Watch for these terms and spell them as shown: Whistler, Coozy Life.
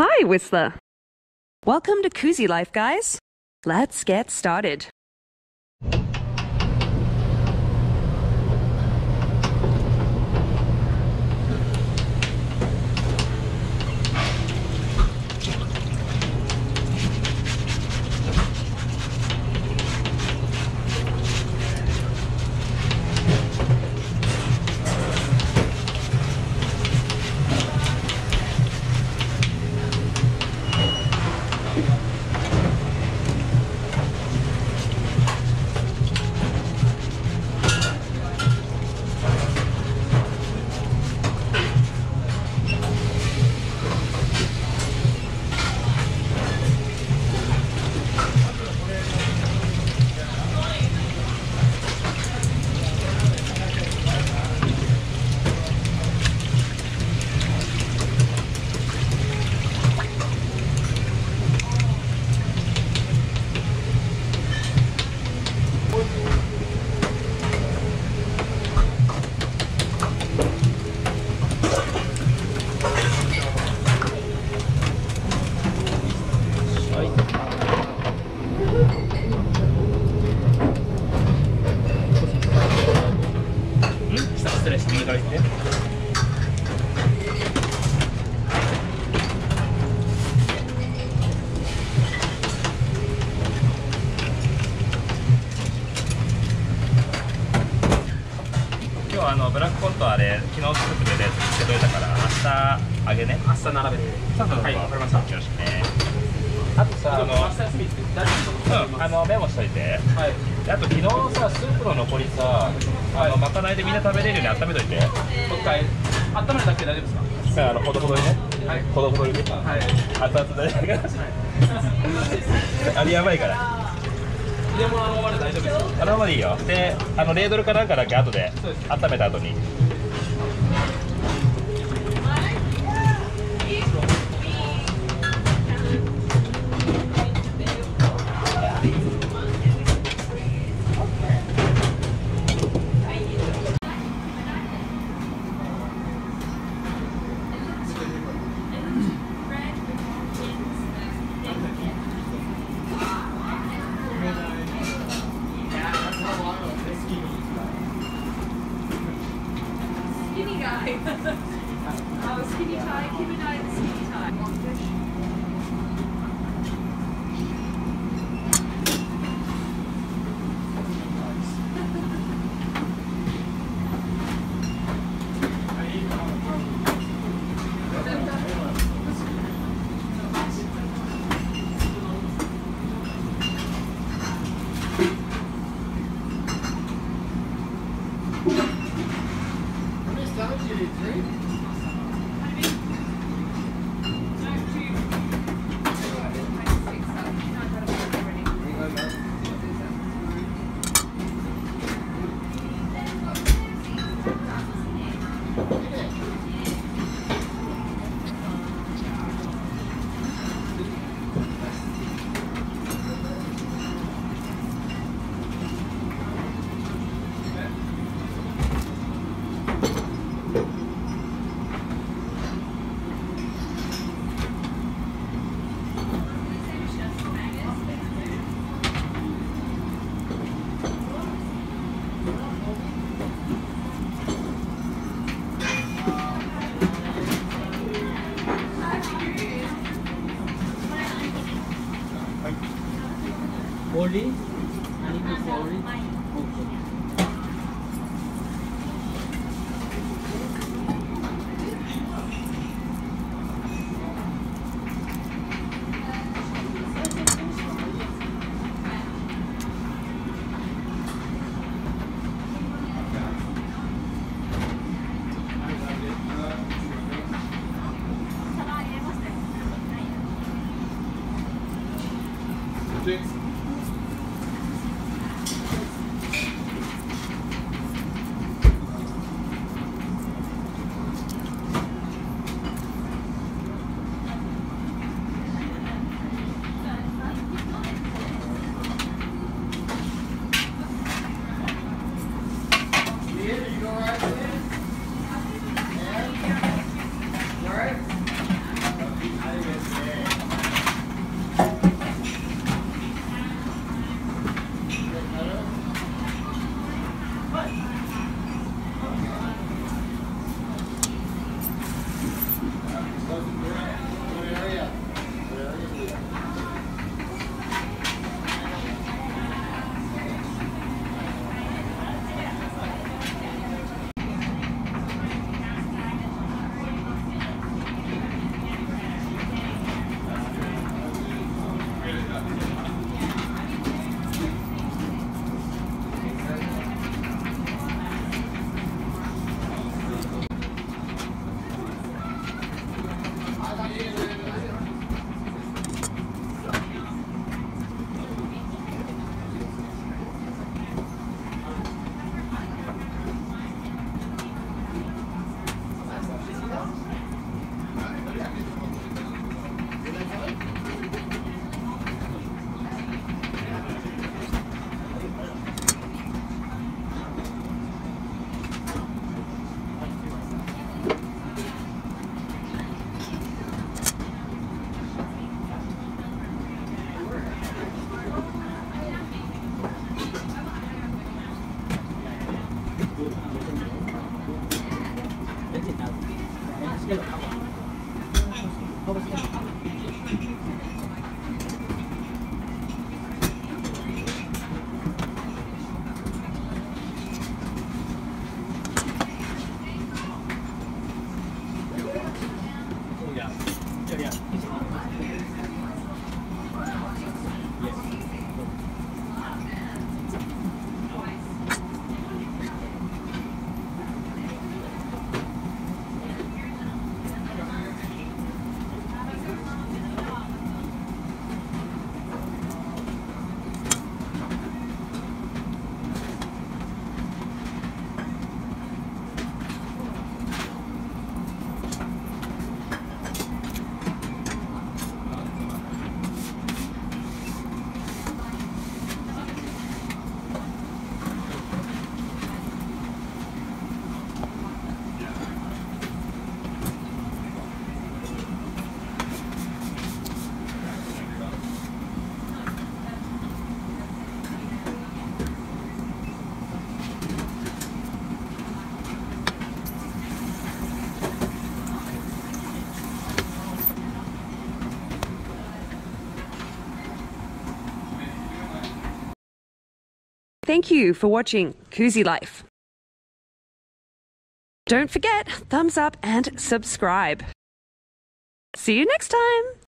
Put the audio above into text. Hi, Whistler. Welcome to Coozy Life, guys. Let's get started.ブラックコントはね、昨日作ってくれたやつ受け取れたから、明日揚げね。明日並べて。はい、わかりました。よろしくね。あとさ、明日休みって大丈夫？メモしといて。はい。あと昨日さ、スープの残りさ、まかないでみんな食べれるように温めといて。もう一回、温めるだけで大丈夫ですか？ほどほどにね。はい。ほどほどにね。はい。熱々大丈夫かな？あれやばいから。でもまだ大丈夫です。あのまでいいよ。で、レードルかなんかだけ後で温めた後に。All right. Thank you for watching Coozy Life. Don't forget, thumbs up and subscribe. See you next time.